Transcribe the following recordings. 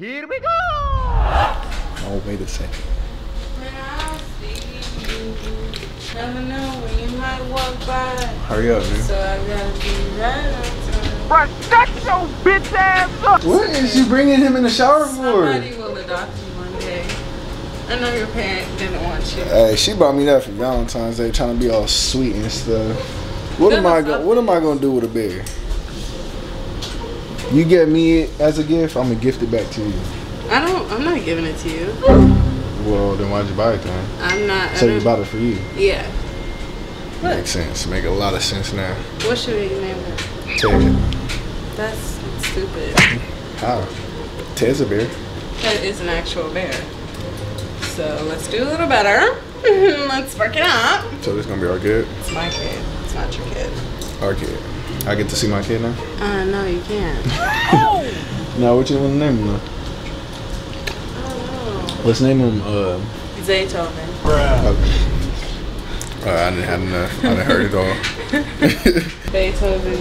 Here we go! Oh, wait a second. When I see you, never know when you might walk by. Hurry up, man. So I gotta be right on time. Shut your bitch ass up! What is she bringing him in the shower for? Somebody will adopt you one day. I know your parents didn't want you. Hey, she bought me that for Valentine's Day, trying to be all sweet and stuff. What am I gonna do with a bear? You get me it as a gift, I'm gonna gift it back to you. I'm not giving it to you. Well, then why'd you buy it then? I'm not. So you bought it for you? Yeah. What? Makes sense. Make a lot of sense now. What should we name it? Ted. That's stupid. How? Ted's a bear. Ted is an actual bear. So let's do a little better. Let's work it out. So this is gonna be our kid? It's my kid. It's not your kid. Our kid. I get to see my kid now? No, you can't. Now, what you want to name him though? I don't know. Let's name him, Zaytoven. Okay. I didn't have enough. I didn't heard it all. Beethoven.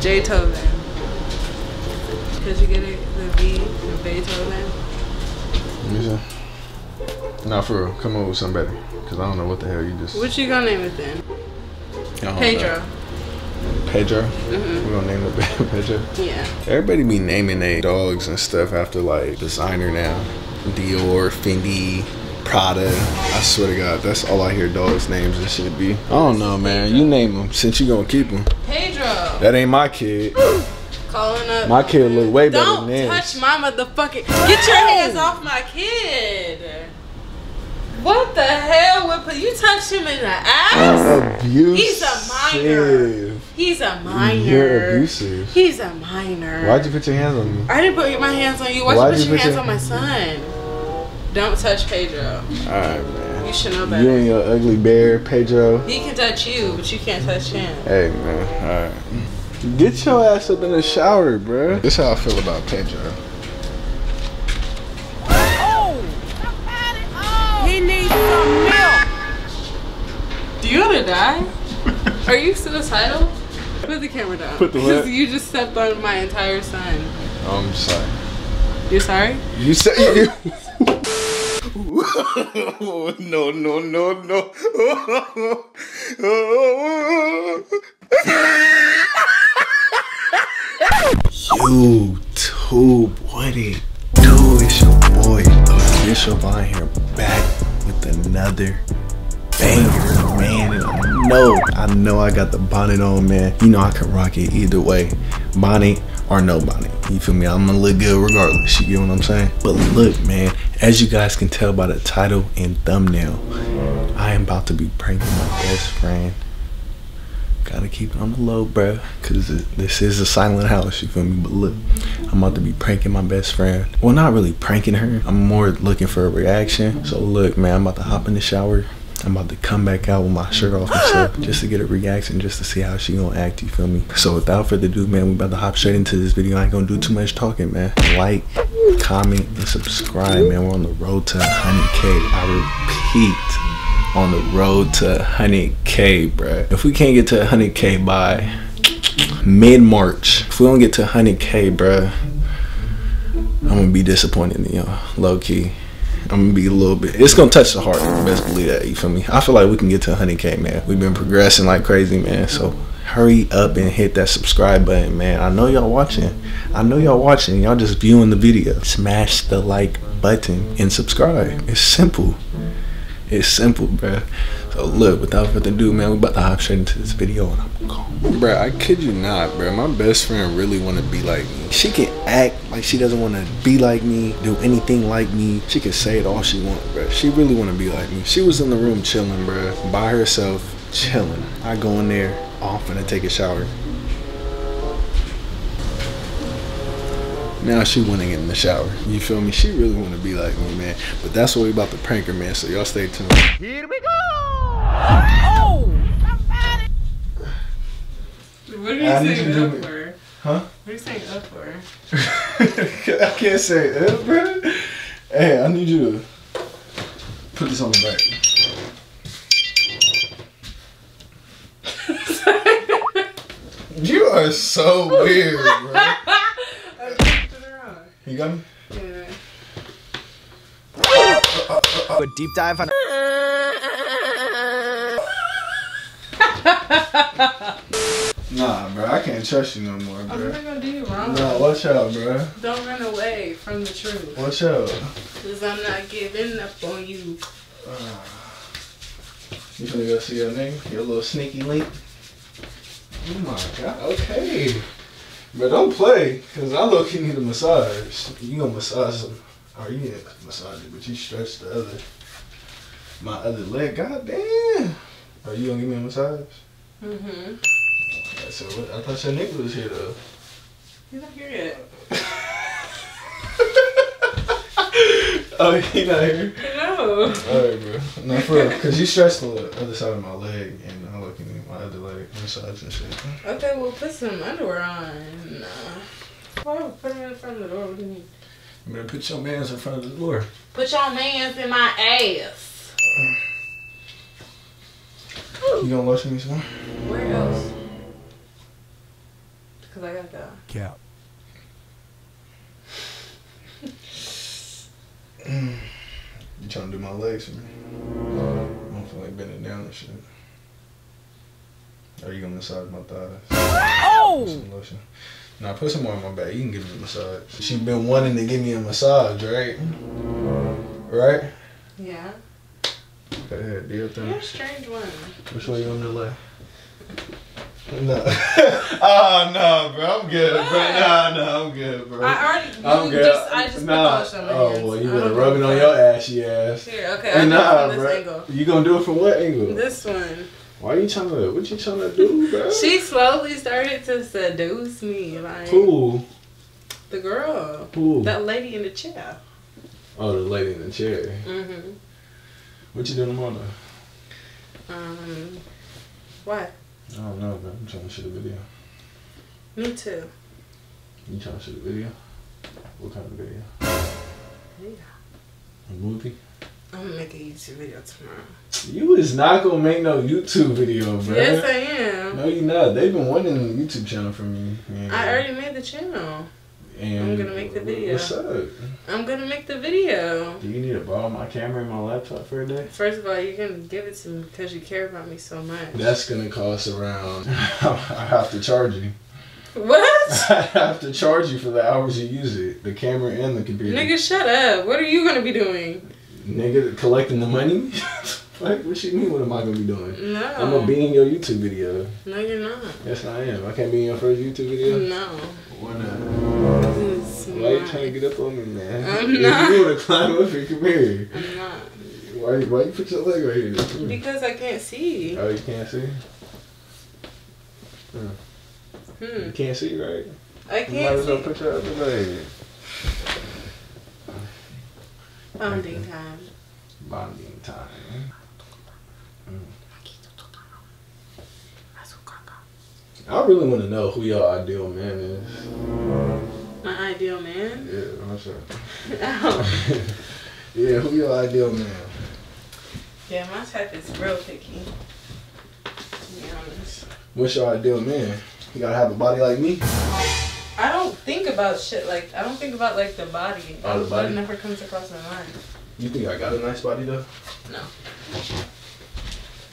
Jaytoven. Did you get it? The V and Beethoven? Yeah. Nah, for real. Come over with somebody. Because I don't know what the hell you just... What you gonna name it then? Pedro. Pedro? Mm-hmm. We're gonna name it Pedro? Yeah. Everybody be naming their dogs and stuff after like designer now. Dior, Fendi, Prada. I swear to God, that's all I hear dogs' names and shit be. I don't know, man. Pedro. You name them since you gonna keep them. Pedro. That ain't my kid. Calling up. My kid look way better than this. Don't touch my motherfucking... Get your hands off my kid. What the hell? You touch him in the ass? Abusive. He's a minor. He's a minor. You're abusive. He's a minor. Why'd you put your hands on me? I didn't put my hands on you. Why'd you put your hands on my son? Don't touch Pedro. Alright, man. You should know better. You and your ugly bear, Pedro. He can touch you, but you can't touch him. Hey, man. Alright. Get your ass up in the shower, bro. This is how I feel about Pedro. Do you want to die? Are you suicidal? Put the camera down. Put the what? You just stepped on my entire son. I'm sorry. You're sorry? You said you. Oh, no, no, no, no. YouTube, what it do? It's your boy, Official Vaughn here, back with another banger, man. And I know I got the bonnet on, man. You know I can rock it either way, bonnet or no bonnet. You feel me? I'm gonna look good regardless. You get what I'm saying? But look, man, as you guys can tell by the title and thumbnail, I am about to be pranking my best friend. Gotta keep it on the low, bro, cause this is a silent house. You feel me? But look, I'm about to be pranking my best friend. Well, not really pranking her. I'm more looking for a reaction. So look, man, I'm about to hop in the shower. I'm about to come back out with my shirt off and stuff just to get a reaction, just to see how she gonna act, you feel me? So without further ado, man, we about to hop straight into this video. I ain't gonna do too much talking, man. Like, comment, and subscribe, man. We're on the road to 100K. I repeat, on the road to 100K, bruh. If we can't get to 100K by mid-March, if we don't get to 100K, bruh, I'm gonna be disappointed in y'all, low-key. I'm gonna be a little bit, it's gonna touch the heart, best believe that, you feel me? I feel like we can get to 100K, man. We've been progressing like crazy, man, so hurry up and hit that subscribe button, man. I know y'all watching, y'all just viewing the video. Smash the like button and subscribe. It's simple, it's simple, bruh. So look, without further ado, man, we about to hop straight into this video and I'm gone. Bruh, I kid you not, bruh. My best friend really wanna be like me. She can act like she doesn't wanna be like me, do anything like me. She can say it all she wants, bruh. She really wanna be like me. She was in the room chilling, bruh, by herself, chilling. I go in there, I'm finna take a shower. Now she wanna get in the shower. You feel me? She really wanna be like me, man. But that's what we about to prank her, man, so y'all stay tuned. Here we go! Oh! What are you saying up for? Huh? What are you saying up for? I can't say up, bro. Hey, I need you to put this on the back. You are so weird, bro. I picked it around. You got me? Yeah. a deep dive on. Nah, bro, I can't trust you no more, bro. I'm not gonna do you wrong. Nah, watch out, bro. Don't run away from the truth. Watch out. Cause I'm not giving up on you. You gonna go see your nigga? Your little sneaky link? Oh my god, okay. But don't play, cause I low-key need a massage. You gonna massage him. Or you didn't massage it, but you stretched the other, my other leg. God damn. Are you gonna give me a massage? Mm-hmm. Right, so what, I thought your nigga was here though. He's not here yet. Oh, he not here? No. Alright, bro. No, for real. Cause you stretched the other side of my leg and I'm looking at my other leg, massage and shit. Okay, well put some underwear on. Nah. Why would put him in front of the door? What do you mean? I'm gonna put your mans in front of the door. Put your mans in my ass. You gonna watch me some? Where else? Cause I gotta go. Cap. You trying to do my legs for me? I don't feel like bending down and shit. Are you gonna massage my thighs? Oh! Put some lotion. Nah, put some more on my back. You can give me a massage. She been wanting to give me a massage, right? Right? Yeah. Go ahead, do your thing. You're a strange one. Which way you on the left? No. Oh, no, bro. I'm good, what? Bro. No, I'm good, bro. I just put lotion on my hands. Oh, well, you better rub it on your ashy ass. Here, okay. And I'll do it from this angle. You gonna do it from what angle? This one. Why are you trying to, what you trying to do, bro? She slowly started to seduce me. Like, who? The girl. Who? That lady in the chair. Oh, the lady in the chair. Mm-hmm. What you doing tomorrow? What? I don't know, bro. I'm trying to shoot a video. Me too. You trying to shoot a video? What kind of video? Yeah. A movie? I'm gonna make a YouTube video tomorrow. You is not gonna make no YouTube video, bro. Yes, I am. No, you're not. They've been wanting a YouTube channel from me. And I already made the channel. And I'm gonna make the video. What's up? I'm gonna make the video. Do you need to borrow my camera and my laptop for a day? First of all, you're gonna give it to me because you care about me so much. That's gonna cost around. I have to charge you. What? I have to charge you for the hours you use it. The camera and the computer. Nigga, shut up. What are you gonna be doing? Nigga, collecting the money? Like, what you mean? What am I gonna be doing? No. I'm gonna be in your YouTube video. No, you're not. Yes, I am. I can't be in your first YouTube video? No. Why not? Why are you trying to get up on me, man? I'm not. If you wanna climb up here, come here. I'm not. Why you put your leg right here? Because I can't see. Oh, you can't see? Hmm. You can't see, right? I can't see. You might as well put your other leg. Bonding time. Bonding time. I really want to know who your ideal man is. My ideal man? Yeah, I'm sure. Oh. Yeah, who your ideal man? Yeah, my type is real picky. To be honest. What's your ideal man? You gotta have a body like me? I don't think about shit like, I don't think about like the body. Oh, the body? That never comes across my mind. You think I got a nice body though? No.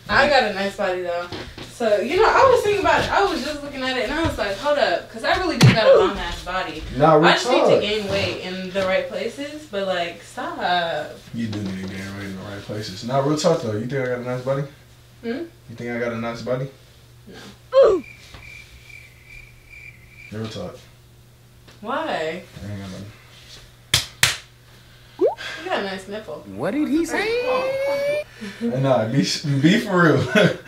I got a nice body though. So, you know, I was thinking about it. I was just looking at it and I was like, hold up. Because I really do got a long ass body. I just need to gain weight in the right places, but like, stop. You do need to gain weight in the right places. Nah, real talk though. You think I got a nice body? Hmm? You think I got a nice body? No. Real talk. Why? I ain't got none. You got a nice nipple. What did he say? Nah, be for real.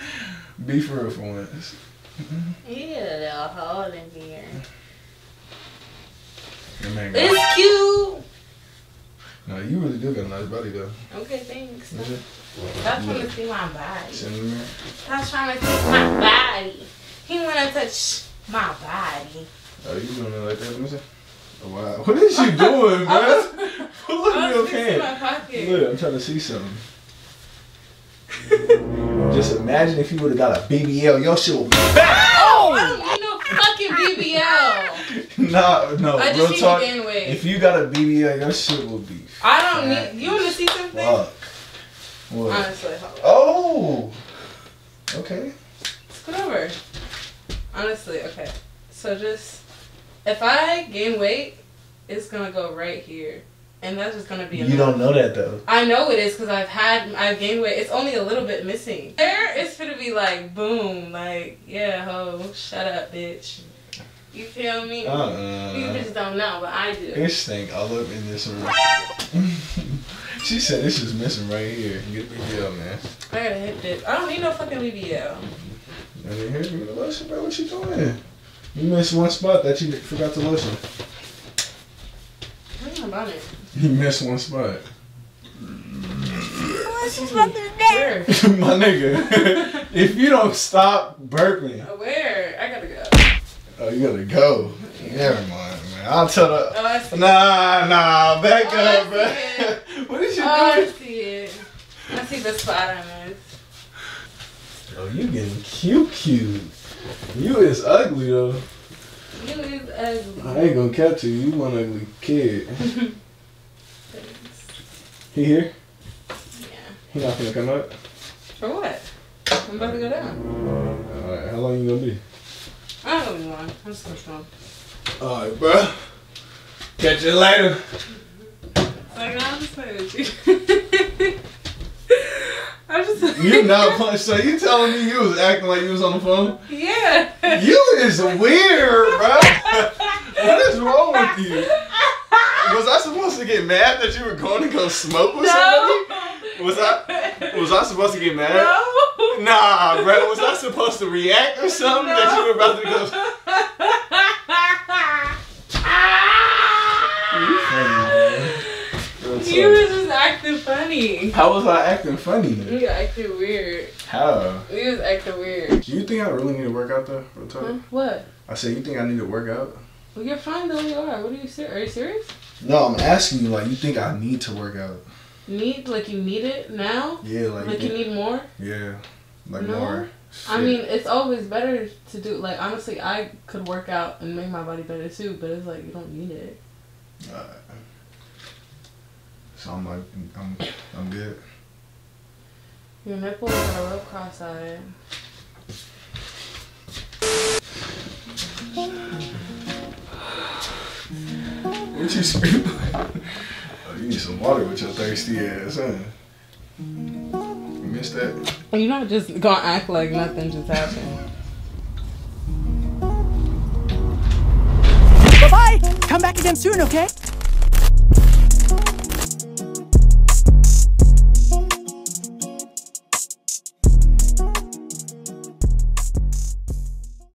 Be for real for once. You got a little hole in here. It's cute. No, you really do got a nice body though. Okay, thanks. Stop trying to see my body. Stop trying to see my body. He wanna touch my body. Oh, you doing it like that? Let me see. Wow. What is you doing, bro? Look at your hand. Look, I'm trying to see something. Just imagine if you would have got a BBL, your shit would be back. Oh, I don't need no fucking BBL. No, I just need to gain weight. If you got a BBL, your shit will be. I don't need. You want to see something? Fuck. What? Honestly. Oh! Okay. Scoot over. Honestly, okay. So just, if I gain weight, it's going to go right here. And that's just going to be enough. You don't know that, though. I know it is because I've gained weight. It's only a little bit missing. There, it's going to be like, boom. Like, yeah, ho, shut up, bitch. You feel me? You just don't know, but I do. This thing all up in this room. She said this is missing right here. Get the BBL, man. I gotta hit this. I don't need no fucking BBL. I didn't hear you with the lotion, bro. What you doing? You missed one spot that you forgot to lotion. I don't know about it. You missed one spot. Where? My nigga. If you don't stop burping. Where? I gotta go. Oh, you gotta go. Yeah. Never mind, man. I'll tell the... Oh, I see. Nah, back up, man. What did you do? I see it. I see the spot on it. Oh, you getting cute. You is ugly, though. You is ugly. I ain't gonna catch you. You one ugly kid. He here? Yeah. He not gonna come up? For what? I'm about to go down. Alright, how long you gonna be? I don't even want. I'm just going to Alright, bro. Catch you later. Like, I'm just playing with you. I'm just like... You not playing. So you telling me you was acting like you was on the phone? Yeah. You is weird, bro. What is wrong with you? Was I supposed to get mad that you were going to go smoke with somebody? Was I supposed to get mad? No. Nah, bro, was I supposed to react or something that you were about to go? You funny, man. You was just acting funny. How was I acting funny? You acted weird. How? You was acting weird. Do you think I really need to work out though? Huh? What? I said, you think I need to work out? Well, you're fine though. You are. What are you serious? Are you serious? No, I'm asking you. Like, you think I need to work out? Need? Like you need it now? Yeah. Like you need more? Yeah. Like no. More. Shit. I mean, it's always better to do, like, honestly, I could work out and make my body better too, but it's like, you don't need it. So I'm like, I'm good. Your nipples are real cross-eyed. What you scream? Oh, you need some water with your thirsty ass, huh? Missed that. You're not just gonna act like nothing just happened. Bye-bye! Come back again soon, okay?